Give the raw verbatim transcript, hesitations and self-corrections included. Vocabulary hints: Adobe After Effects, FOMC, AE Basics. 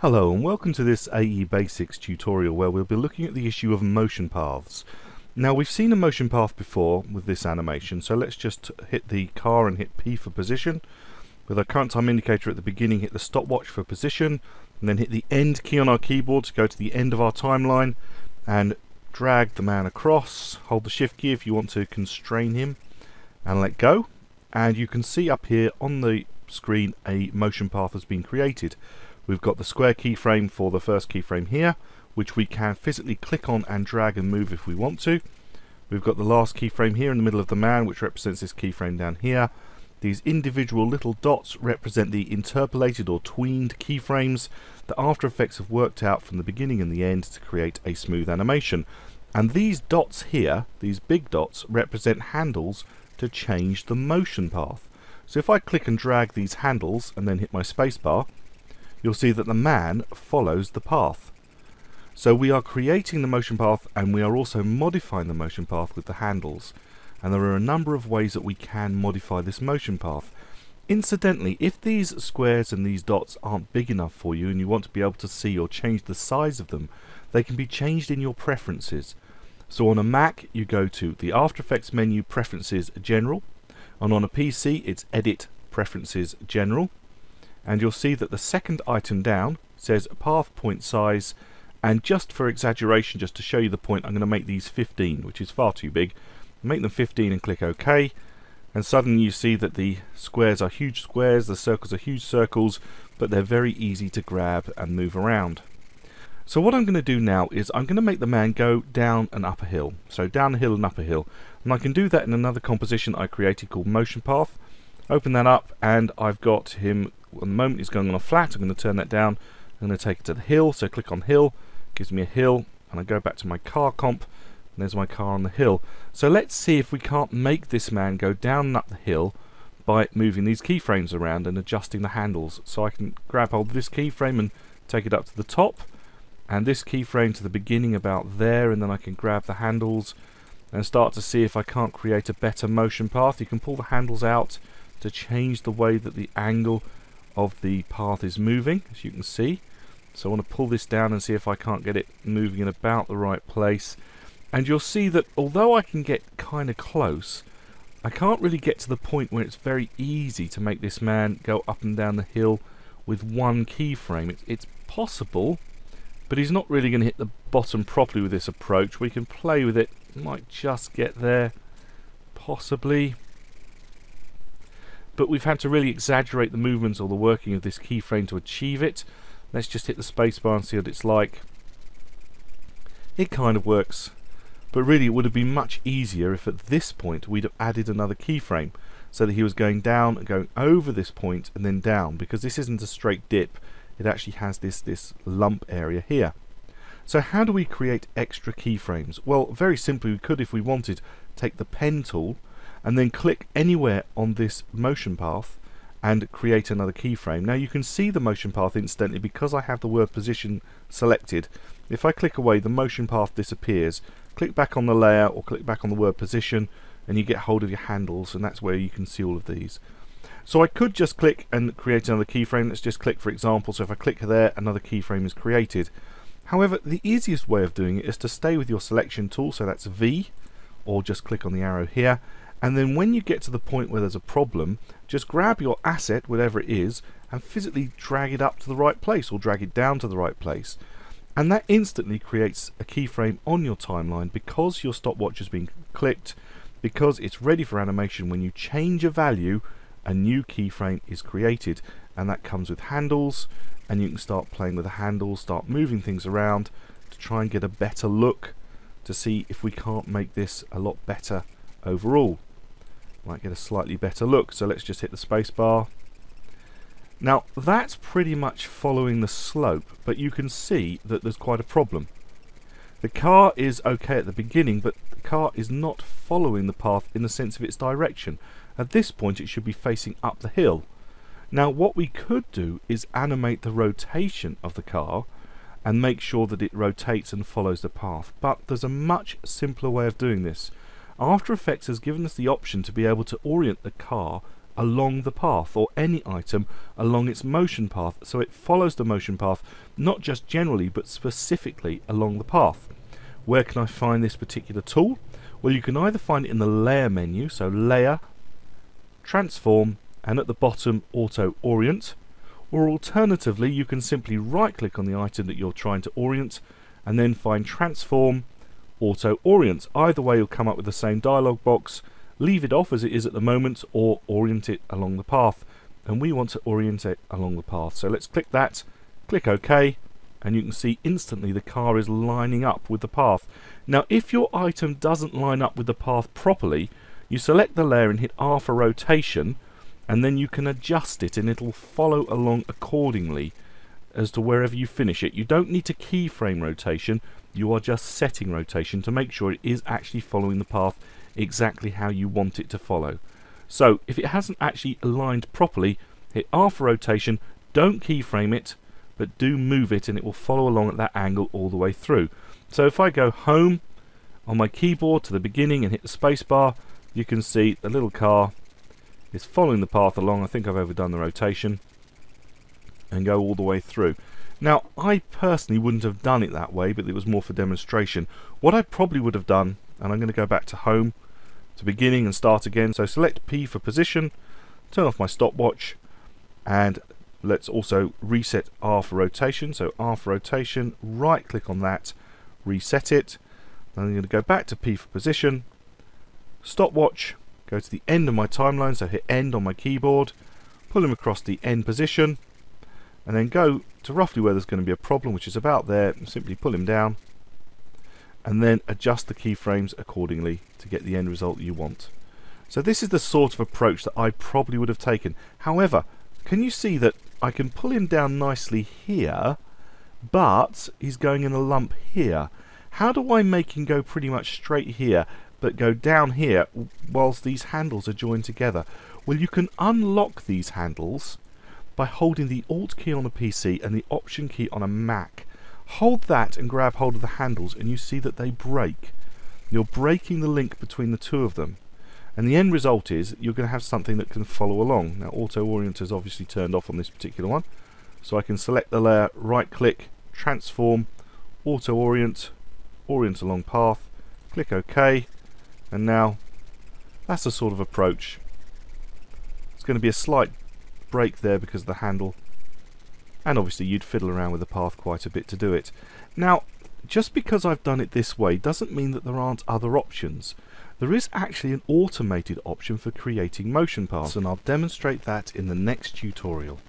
Hello and welcome to this A E Basics tutorial where we'll be looking at the issue of motion paths. Now we've seen a motion path before with this animation, so let's just hit the car and hit P for position. With our current time indicator at the beginning, hit the stopwatch for position and then hit the end key on our keyboard to go to the end of our timeline and drag the man across. Hold the shift key if you want to constrain him and let go, and you can see up here on the screen a motion path has been created. We've got the square keyframe for the first keyframe here, which we can physically click on and drag and move if we want to. We've got the last keyframe here in the middle of the man, which represents this keyframe down here. These individual little dots represent the interpolated or tweened keyframes that After Effects have worked out from the beginning and the end to create a smooth animation. And these dots here, these big dots, represent handles to change the motion path. So if I click and drag these handles and then hit my spacebar, you'll see that the man follows the path. So we are creating the motion path and we are also modifying the motion path with the handles. And there are a number of ways that we can modify this motion path. Incidentally, if these squares and these dots aren't big enough for you and you want to be able to see or change the size of them, they can be changed in your preferences. So on a Mac, you go to the After Effects menu, Preferences, General. And on a P C, it's Edit, Preferences, General. And you'll see that the second item down says path point size, and just for exaggeration, just to show you the point, I'm going to make these fifteen, which is far too big. Make them fifteen and click OK, and suddenly you see that the squares are huge squares, the circles are huge circles, but they're very easy to grab and move around. So what I'm going to do now is I'm going to make the man go down and up a hill, so down a hill and up a hill, and I can do that in another composition I created called Motion Path. Open that up, and I've got him. At the moment he's going on a flat. I'm going to turn that down. I'm going to take it to the hill, so click on hill, gives me a hill, and I go back to my car comp, and there's my car on the hill. So let's see if we can't make this man go down and up the hill by moving these keyframes around and adjusting the handles. So I can grab hold of this keyframe and take it up to the top, and this keyframe to the beginning about there, and then I can grab the handles and start to see if I can't create a better motion path. You can pull the handles out to change the way that the angle of the path is moving, as you can see. So I want to pull this down and see if I can't get it moving in about the right place. And you'll see that although I can get kind of close, I can't really get to the point where it's very easy to make this man go up and down the hill with one keyframe. It's, it's possible, but he's not really going to hit the bottom properly with this approach. We can play with it, might just get there, possibly. But we've had to really exaggerate the movements or the working of this keyframe to achieve it. Let's just hit the spacebar and see what it's like. It kind of works, but really it would have been much easier if at this point we'd have added another keyframe so that he was going down and going over this point and then down, because this isn't a straight dip, it actually has this, this lump area here. So how do we create extra keyframes? Well, very simply, we could, if we wanted, take the pen tool and then click anywhere on this motion path and create another keyframe. Now you can see the motion path instantly because I have the word position selected. If I click away, the motion path disappears. Click back on the layer or click back on the word position and you get hold of your handles, and that's where you can see all of these. So I could just click and create another keyframe. Let's just click, for example. So if I click there, another keyframe is created. However, the easiest way of doing it is to stay with your selection tool, so that's V, or just click on the arrow here. And then when you get to the point where there's a problem, just grab your asset, whatever it is, and physically drag it up to the right place or drag it down to the right place. And that instantly creates a keyframe on your timeline because your stopwatch has been clicked, because it's ready for animation. When you change a value, a new keyframe is created, and that comes with handles, and you can start playing with the handles, start moving things around to try and get a better look, to see if we can't make this a lot better overall. Might get a slightly better look, so let's just hit the spacebar. Now that's pretty much following the slope, but you can see that there's quite a problem. The car is okay at the beginning, but the car is not following the path in the sense of its direction. At this point it should be facing up the hill. Now what we could do is animate the rotation of the car and make sure that it rotates and follows the path, but there's a much simpler way of doing this. After Effects has given us the option to be able to orient the car along the path, or any item along its motion path, so it follows the motion path not just generally but specifically along the path. Where can I find this particular tool? Well, you can either find it in the layer menu, so layer, transform, and at the bottom auto orient, or alternatively you can simply right click on the item that you're trying to orient and then find transform, auto orient. Either way you'll come up with the same dialog box. Leave it off as it is at the moment or orient it along the path, and we want to orient it along the path, so let's click that, click OK, and you can see instantly the car is lining up with the path. Now if your item doesn't line up with the path properly, you select the layer and hit R for rotation, and then you can adjust it and it'll follow along accordingly as to wherever you finish it. You don't need to keyframe rotation, you are just setting rotation to make sure it is actually following the path exactly how you want it to follow. So if it hasn't actually aligned properly, hit R for rotation, don't keyframe it, but do move it and it will follow along at that angle all the way through. So if I go home on my keyboard to the beginning and hit the spacebar, you can see the little car is following the path along. I think I've overdone the rotation, and go all the way through. Now I personally wouldn't have done it that way, but it was more for demonstration. What I probably would have done, and I'm going to go back to home to beginning and start again, so select P for position, turn off my stopwatch, and let's also reset R for rotation. So R for rotation, right click on that, reset it, then I'm going to go back to P for position, stopwatch, go to the end of my timeline, so hit end on my keyboard, pull him across the end position, and then go to roughly where there's going to be a problem, which is about there, and simply pull him down, and then adjust the keyframes accordingly to get the end result you want. So this is the sort of approach that I probably would have taken. However, can you see that I can pull him down nicely here, but he's going in a lump here? How do I make him go pretty much straight here, but go down here whilst these handles are joined together? Well, you can unlock these handles by holding the Alt key on a P C and the Option key on a Mac. Hold that and grab hold of the handles and you see that they break. You're breaking the link between the two of them, and the end result is you're going to have something that can follow along. Now auto orient is obviously turned off on this particular one, so I can select the layer, right click, transform, auto orient, orient along path, click OK, and now that's the sort of approach. It's going to be a slight break there because of the handle, and obviously you'd fiddle around with the path quite a bit to do it. Now just because I've done it this way doesn't mean that there aren't other options. There is actually an automated option for creating motion paths, and I'll demonstrate that in the next tutorial.